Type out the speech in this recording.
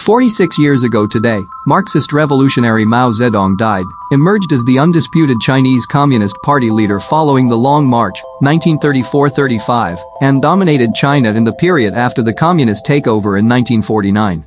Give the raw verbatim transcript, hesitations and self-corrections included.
forty-six years ago today, Marxist revolutionary Mao Zedong died, emerged as the undisputed Chinese Communist Party leader following the Long March, nineteen thirty-four to thirty-five, and dominated China in the period after the communist takeover in nineteen forty-nine.